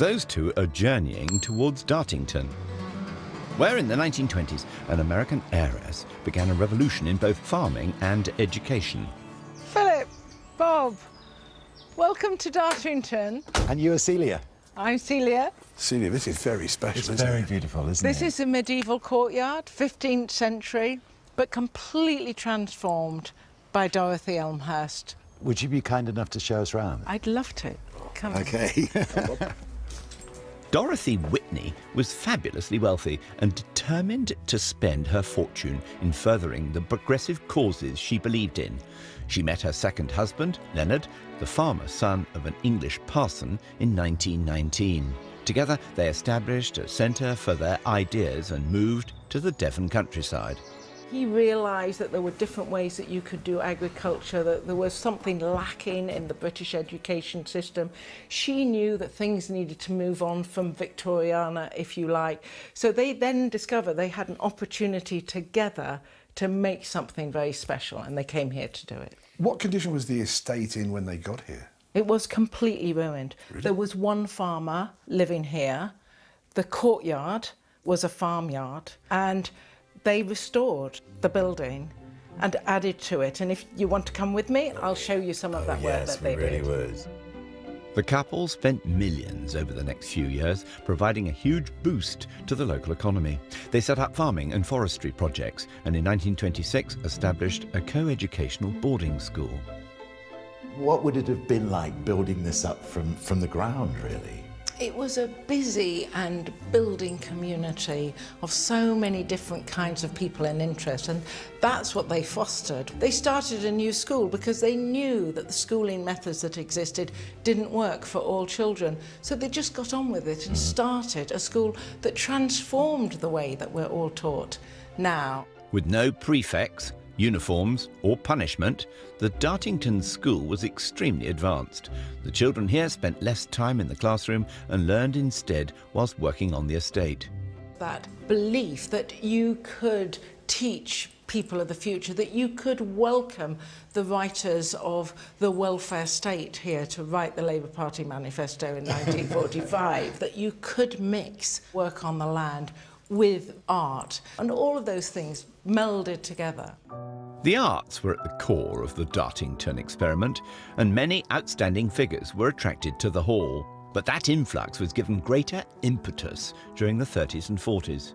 Those two are journeying towards Dartington, where in the 1920s an American heiress began a revolution in both farming and education. Philip, Bob, welcome to Dartington. And you are Celia. I'm Celia. Celia, this is very special, isn't it? It's very beautiful, isn't it? This is a medieval courtyard, 15th century, but completely transformed by Dorothy Elmhirst. Would you be kind enough to show us round? I'd love to. Come on. OK. Dorothy Whitney was fabulously wealthy and determined to spend her fortune in furthering the progressive causes she believed in. She met her second husband, Leonard, the farmer son of an English parson, in 1919. Together, they established a centre for their ideas and moved to the Devon countryside. He realised that there were different ways that you could do agriculture, that there was something lacking in the British education system. She knew that things needed to move on from Victoriana, if you like. So they then discovered they had an opportunity together to make something very special, and they came here to do it. What condition was the estate in when they got here? It was completely ruined. Really? There was one farmer living here. The courtyard was a farmyard, and they restored the building and added to it. And if you want to come with me, I'll show you some of that work that they did. The couple spent millions over the next few years, providing a huge boost to the local economy. They set up farming and forestry projects, and in 1926 established a co-educational boarding school. What would it have been like building this up from the ground, really? It was a busy and building community of so many different kinds of people and interests, and that's what they fostered. They started a new school because they knew that the schooling methods that existed didn't work for all children. So they just got on with it and started a school that transformed the way that we're all taught now. With no prefects, uniforms or punishment, the Dartington School was extremely advanced. The children here spent less time in the classroom and learned instead whilst working on the estate. That belief that you could teach people of the future, that you could welcome the writers of the welfare state here to write the Labour Party manifesto in 1945, that you could mix work on the land with art, and all of those things melded together. The arts were at the core of the Dartington experiment, and many outstanding figures were attracted to the hall. But that influx was given greater impetus during the 30s and 40s.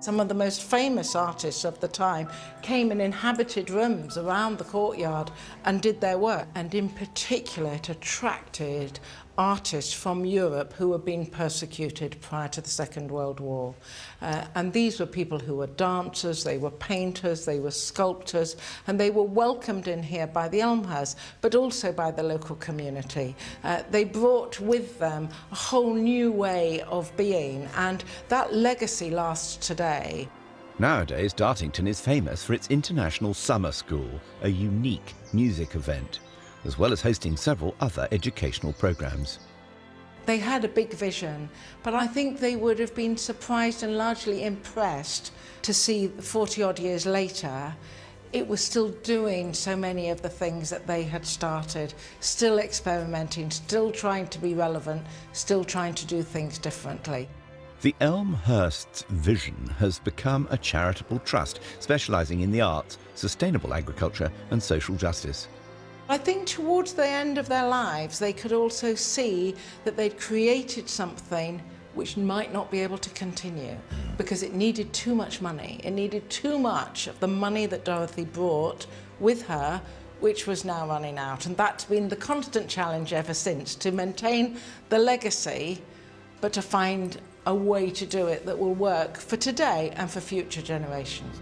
Some of the most famous artists of the time came and inhabited rooms around the courtyard and did their work. And in particular, it attracted artists from Europe who were being persecuted prior to the Second World War. And these were people who were dancers, they were painters, they were sculptors, and they were welcomed in here by the Elmhirst, but also by the local community. They brought with them a whole new way of being, and that legacy lasts today. Nowadays, Dartington is famous for its International Summer School, a unique music event, as well as hosting several other educational programmes. They had a big vision, but I think they would have been surprised and largely impressed to see 40-odd years later it was still doing so many of the things that they had started, still experimenting, still trying to be relevant, still trying to do things differently. The Elmhirst's vision has become a charitable trust specialising in the arts, sustainable agriculture and social justice. I think towards the end of their lives, they could also see that they'd created something which might not be able to continue because it needed too much money. It needed too much of the money that Dorothy brought with her, which was now running out. And that's been the constant challenge ever since, to maintain the legacy, but to find a way to do it that will work for today and for future generations.